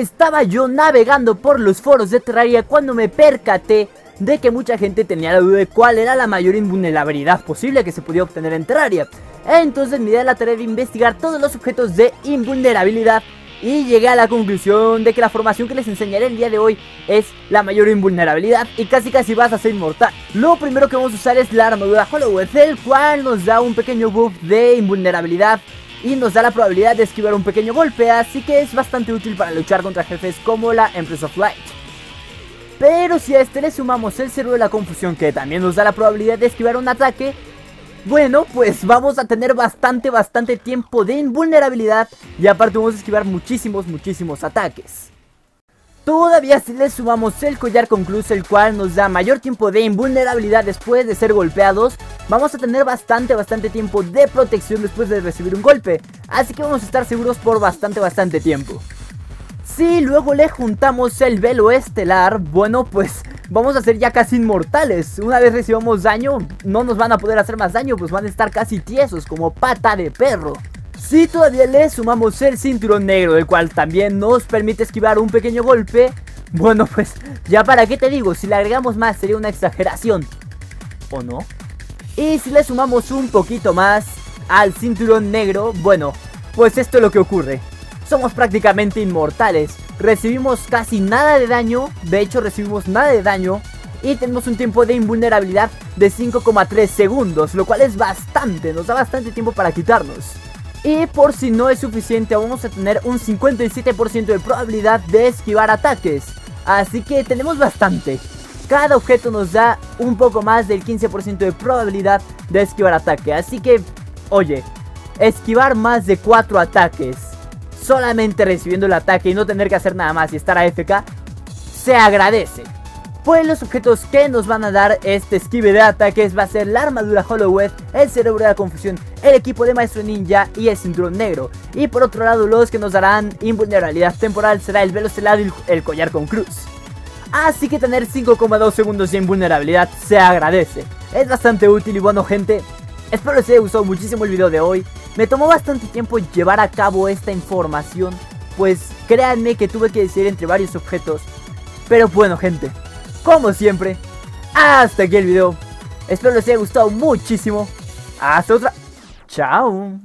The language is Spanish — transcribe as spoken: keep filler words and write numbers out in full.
estaba yo navegando por los foros de Terraria cuando me percaté de que mucha gente tenía la duda de cuál era la mayor invulnerabilidad posible que se podía obtener en Terraria. Entonces me di a la tarea de investigar todos los objetos de invulnerabilidad y llegué a la conclusión de que la formación que les enseñaré el día de hoy es la mayor invulnerabilidad y casi casi vas a ser inmortal. Lo primero que vamos a usar es la armadura Hollowed, el cual nos da un pequeño buff de invulnerabilidad y nos da la probabilidad de esquivar un pequeño golpe, así que es bastante útil para luchar contra jefes como la Empress of Light. Pero si a este le sumamos el Cero de la Confusión, que también nos da la probabilidad de esquivar un ataque, bueno, pues vamos a tener bastante, bastante tiempo de invulnerabilidad y aparte vamos a esquivar muchísimos, muchísimos ataques. Todavía si le sumamos el collar concluso, el cual nos da mayor tiempo de invulnerabilidad después de ser golpeados, vamos a tener bastante, bastante tiempo de protección después de recibir un golpe. Así que vamos a estar seguros por bastante, bastante tiempo. Si luego le juntamos el velo estelar, bueno, pues vamos a ser ya casi inmortales. Una vez recibamos daño, no nos van a poder hacer más daño, pues van a estar casi tiesos como pata de perro. Si todavía le sumamos el cinturón negro, el cual también nos permite esquivar un pequeño golpe, bueno, pues ya para qué te digo, si le agregamos más sería una exageración, ¿o no? Y si le sumamos un poquito más al cinturón negro, bueno, pues esto es lo que ocurre. Somos prácticamente inmortales, recibimos casi nada de daño, de hecho recibimos nada de daño y tenemos un tiempo de invulnerabilidad de cinco coma tres segundos, lo cual es bastante, nos da bastante tiempo para quitarnos. Y por si no es suficiente, vamos a tener un cincuenta y siete por ciento de probabilidad de esquivar ataques. Así que tenemos bastante. Cada objeto nos da un poco más del quince por ciento de probabilidad de esquivar ataque. Así que, oye, esquivar más de cuatro ataques, solamente recibiendo el ataque y no tener que hacer nada más y estar A F K, se agradece. Pues los objetos que nos van a dar este esquive de ataques va a ser la armadura Hollowed, el cerebro de la confusión, el equipo de maestro ninja y el cinturón negro. Y por otro lado, los que nos darán invulnerabilidad temporal será el velo celado y el collar con cruz. Así que tener cinco coma dos segundos de invulnerabilidad se agradece, es bastante útil. Y bueno, gente, espero les haya gustado muchísimo el video de hoy. Me tomó bastante tiempo llevar a cabo esta información, pues créanme que tuve que decidir entre varios objetos. Pero bueno, gente, como siempre, hasta aquí el video. Espero les haya gustado muchísimo. Hasta otra. Chao.